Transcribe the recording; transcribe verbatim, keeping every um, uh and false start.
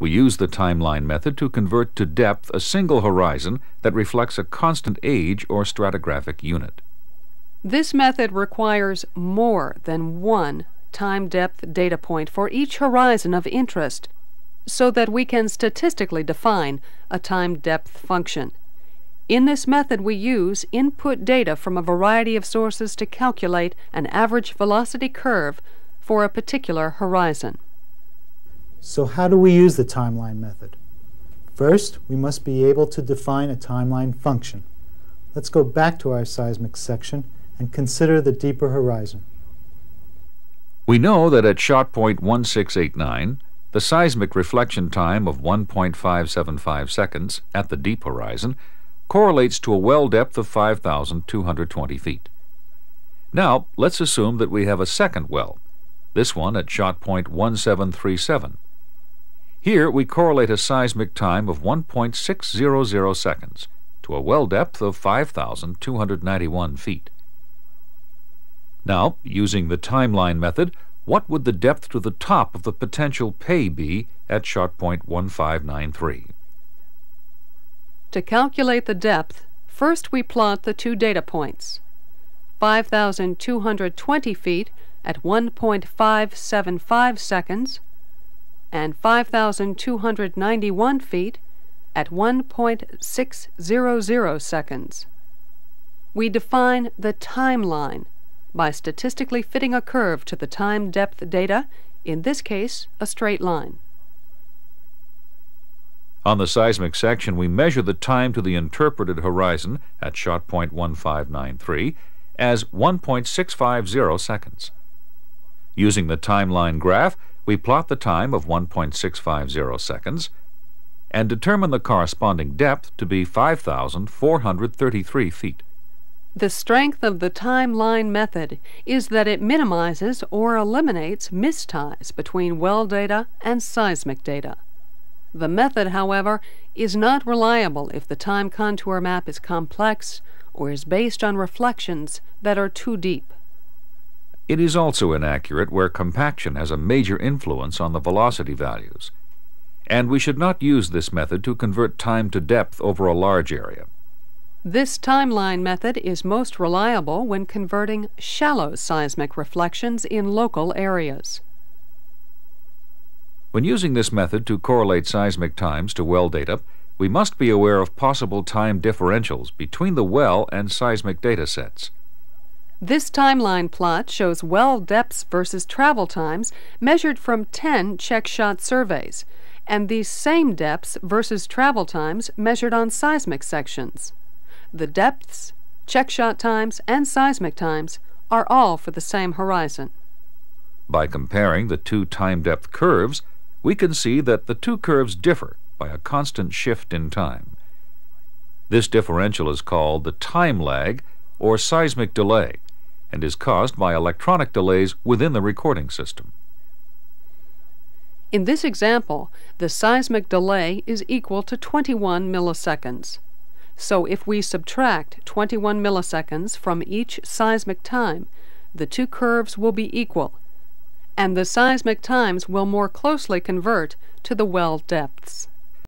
We use the timeline method to convert to depth a single horizon that reflects a constant age or stratigraphic unit. This method requires more than one time-depth data point for each horizon of interest, so that we can statistically define a time-depth function. In this method, we use input data from a variety of sources to calculate an average velocity curve for a particular horizon. So how do we use the timeline method? First, we must be able to define a timeline function. Let's go back to our seismic section and consider the deeper horizon. We know that at shot point one six eight nine, the seismic reflection time of one point five seven five seconds at the deep horizon correlates to a well depth of five thousand two hundred twenty feet. Now, let's assume that we have a second well, this one at shot point one seven three seven. Here we correlate a seismic time of one point six zero zero seconds to a well depth of five thousand two hundred ninety-one feet. Now, using the timeline method, what would the depth to the top of the potential pay be at shot point one five nine three? To calculate the depth, first we plot the two data points, five thousand two hundred twenty feet at one point five seven five seconds and five thousand two hundred ninety-one feet at one point six zero zero seconds. We define the timeline by statistically fitting a curve to the time-depth data, in this case, a straight line. On the seismic section, we measure the time to the interpreted horizon at shot point one five nine three as one point six five zero seconds. Using the timeline graph, we plot the time of one point six five zero seconds and determine the corresponding depth to be five thousand four hundred thirty-three feet. The strength of the timeline method is that it minimizes or eliminates misties between well data and seismic data. The method, however, is not reliable if the time contour map is complex or is based on reflections that are too deep. It is also inaccurate where compaction has a major influence on the velocity values, and we should not use this method to convert time to depth over a large area. This timeline method is most reliable when converting shallow seismic reflections in local areas. When using this method to correlate seismic times to well data, we must be aware of possible time differentials between the well and seismic data sets. This timeline plot shows well depths versus travel times measured from ten check shot surveys, and these same depths versus travel times measured on seismic sections. The depths, check shot times, and seismic times are all for the same horizon. By comparing the two time-depth curves, we can see that the two curves differ by a constant shift in time. This differential is called the time lag or seismic delay and is caused by electronic delays within the recording system. In this example, the seismic delay is equal to twenty-one milliseconds. So if we subtract twenty-one milliseconds from each seismic time, the two curves will be equal, and the seismic times will more closely convert to the well depths.